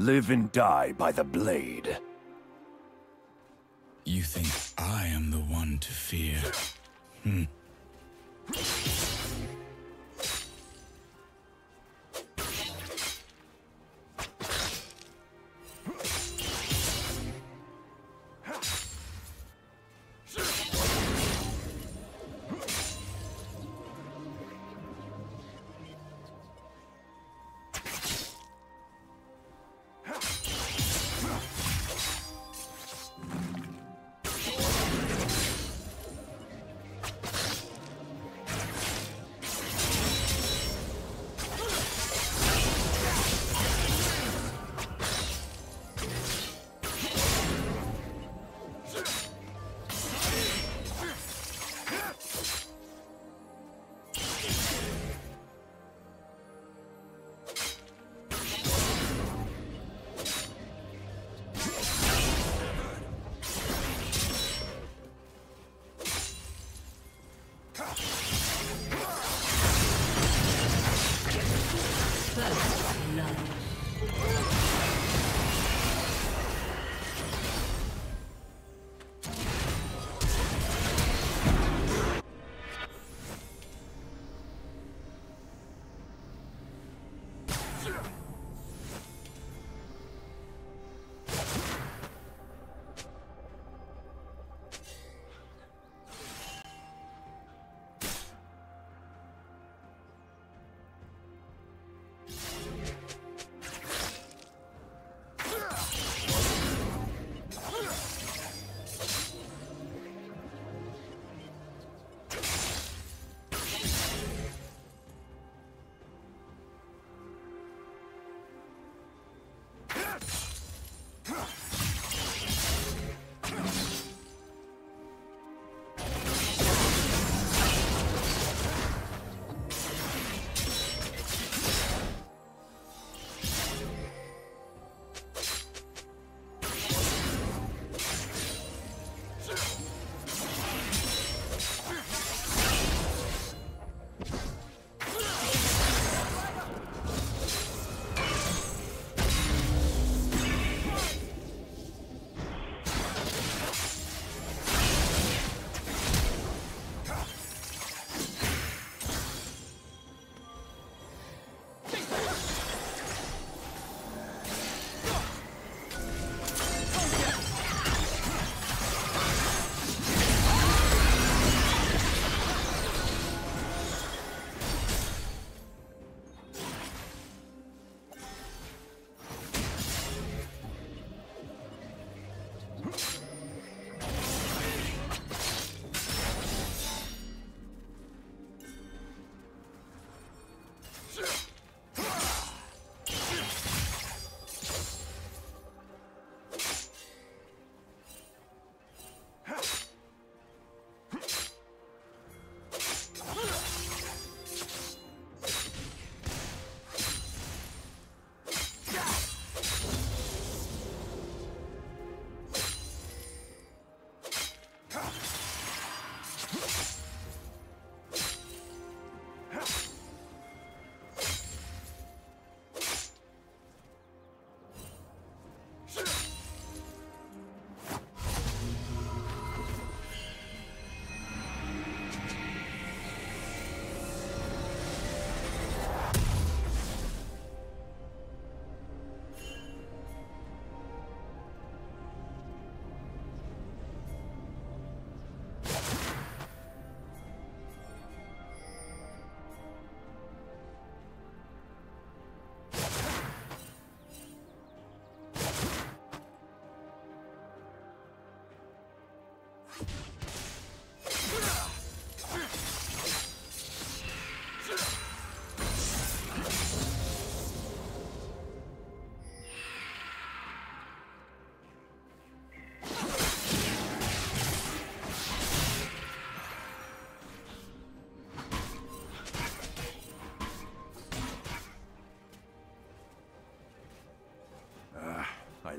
Live and die by the blade. You think I am the one to fear?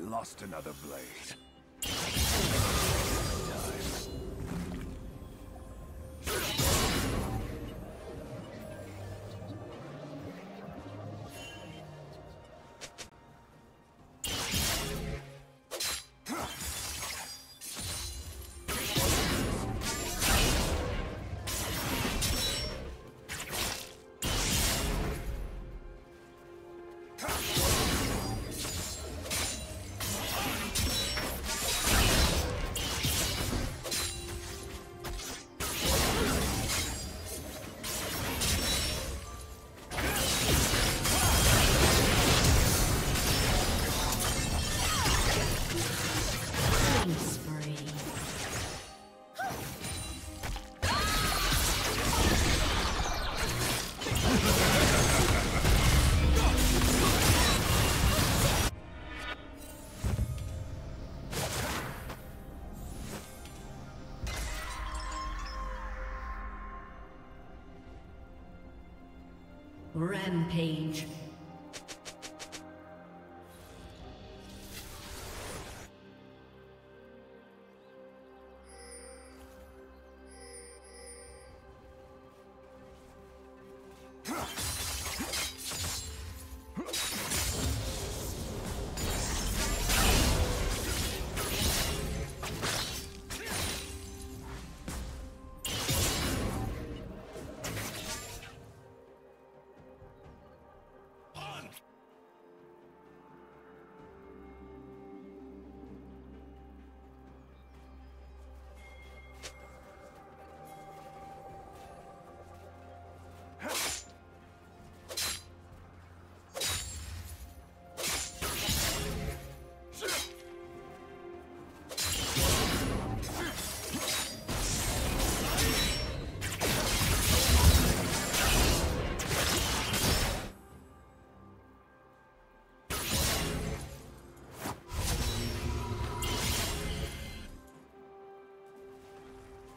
Lost another blade. Rampage.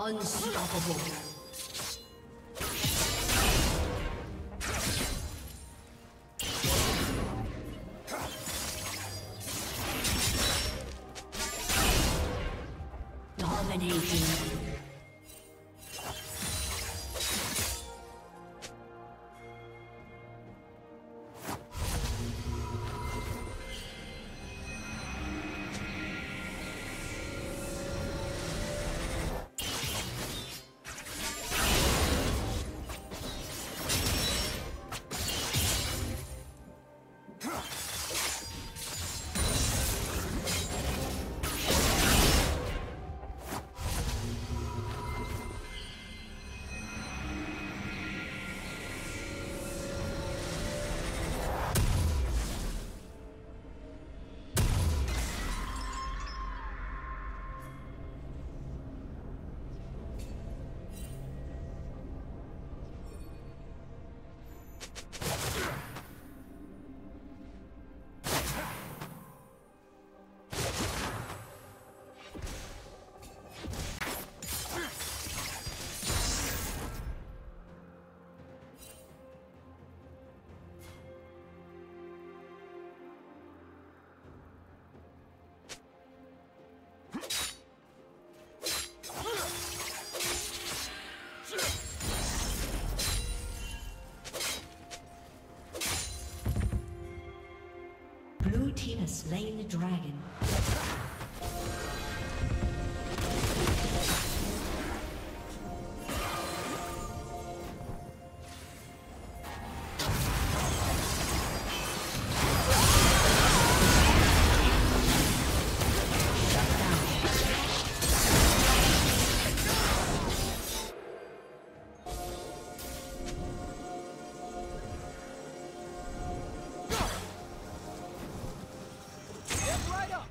Unstoppable. Dominating. Slain the dragon. Right up!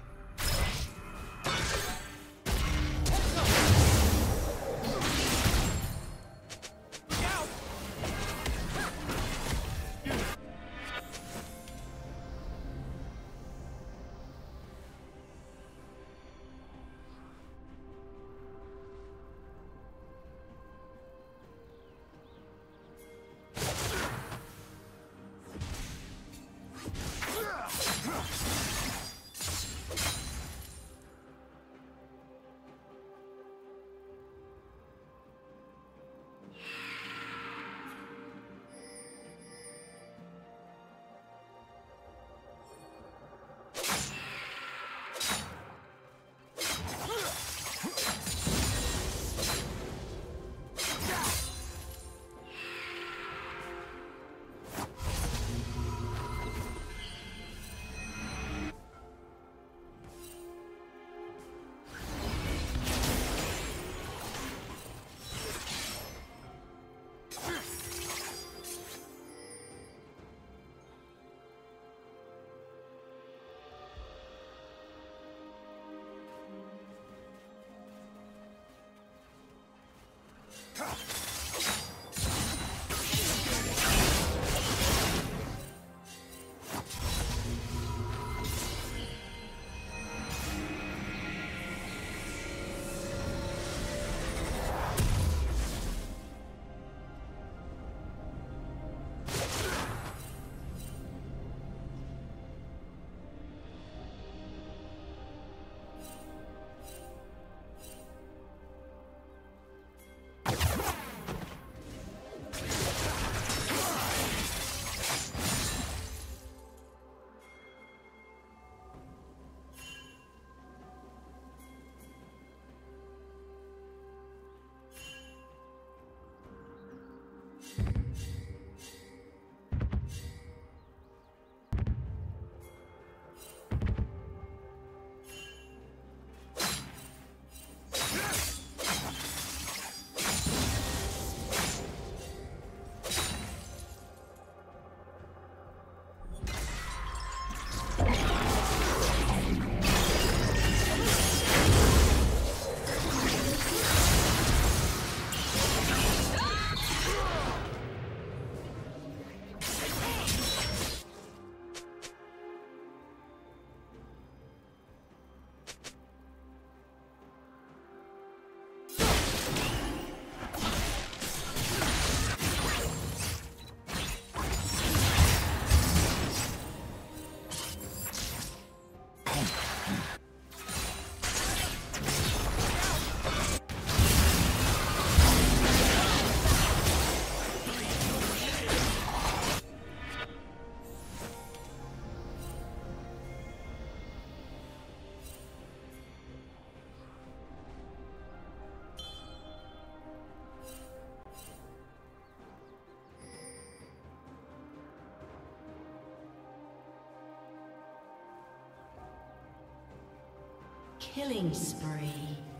Killing spree.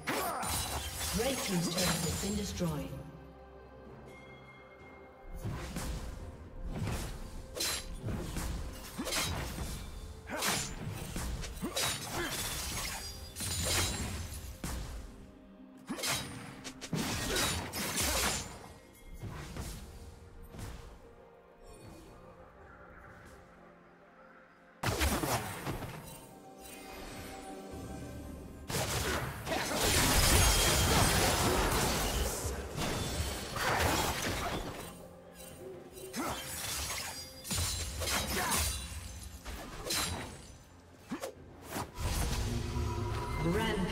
Red team's turret has been destroyed.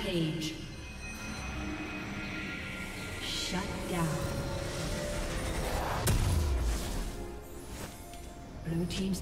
Page. Shut down. Blue team's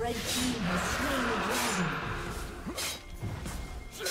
Red team has slain the dragon.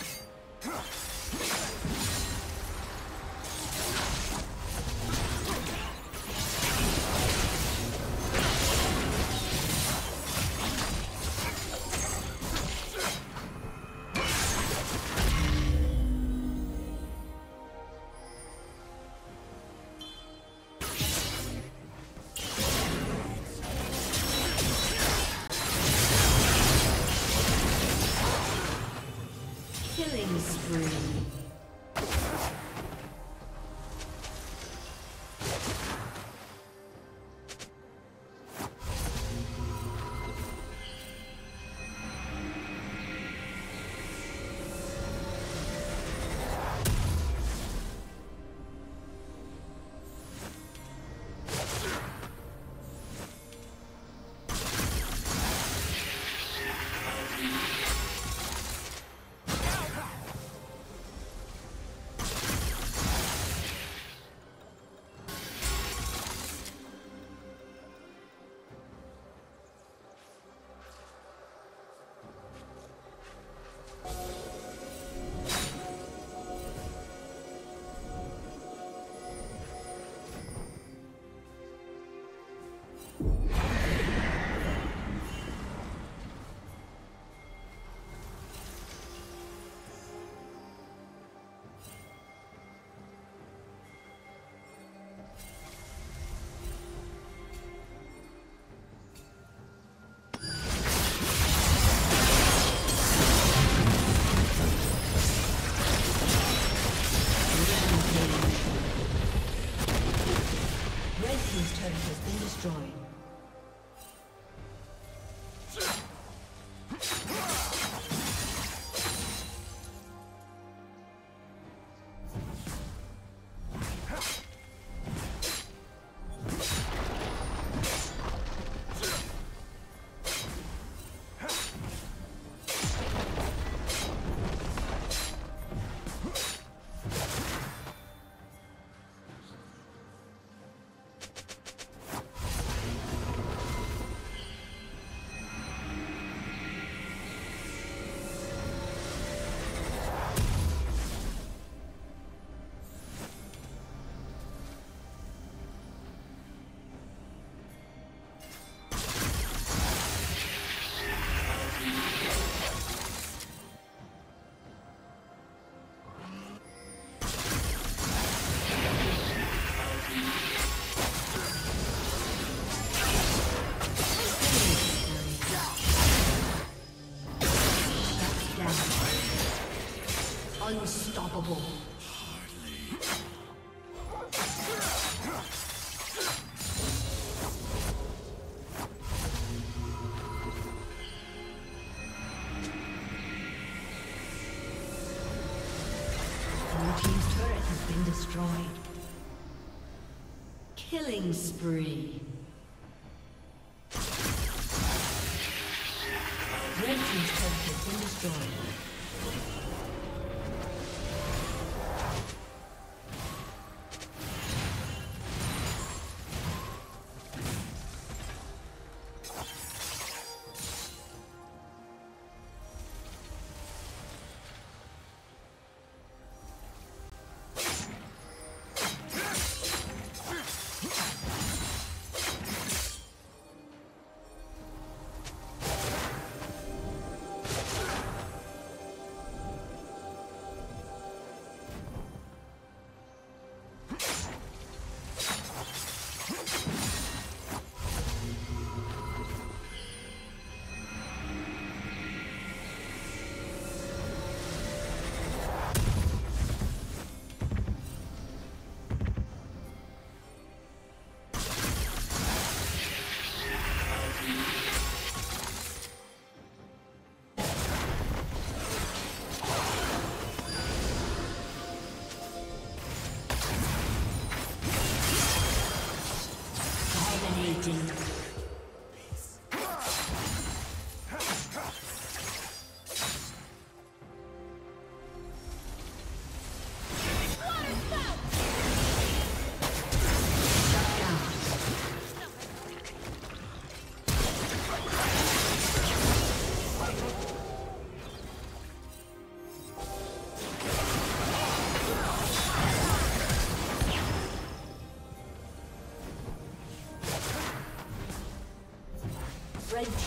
Unstoppable. Your team's turret has been destroyed. Killing spree. Red team's turret has been destroyed. The red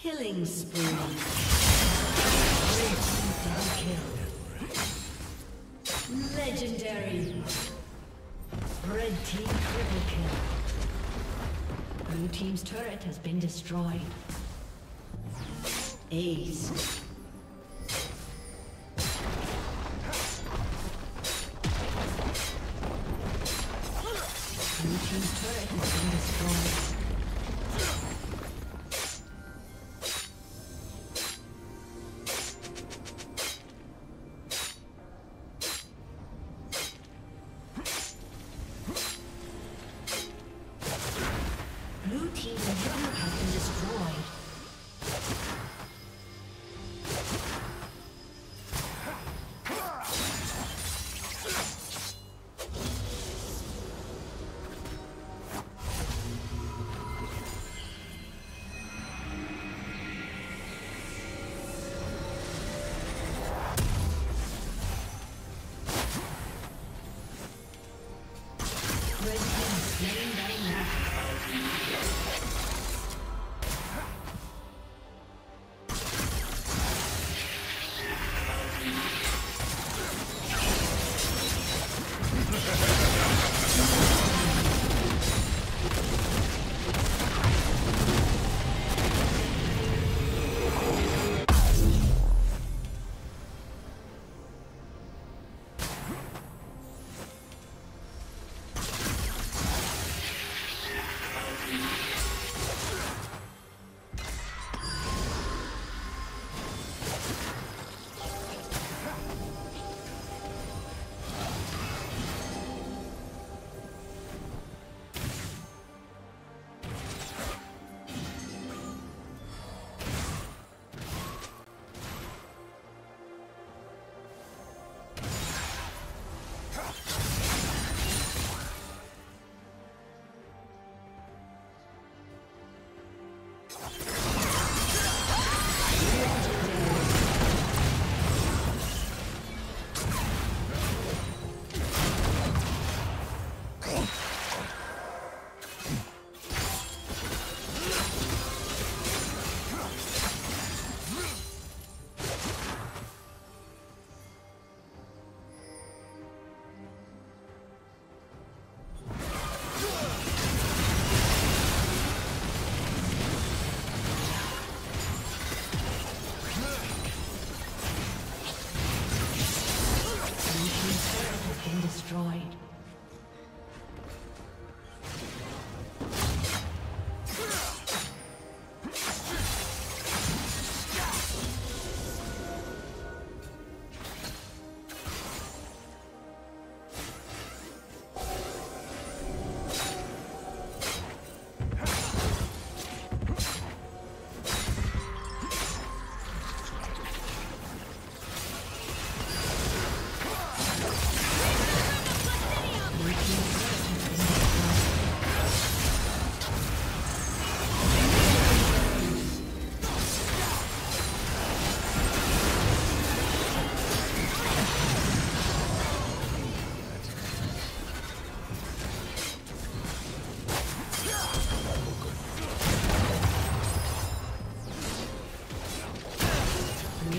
Killing spree. Red team kill. Legendary. Red team triple kill. Blue team's turret has been destroyed. Ace. Blue team's turret has been destroyed. Blue team's turret has been destroyed.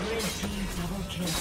Red team double kill.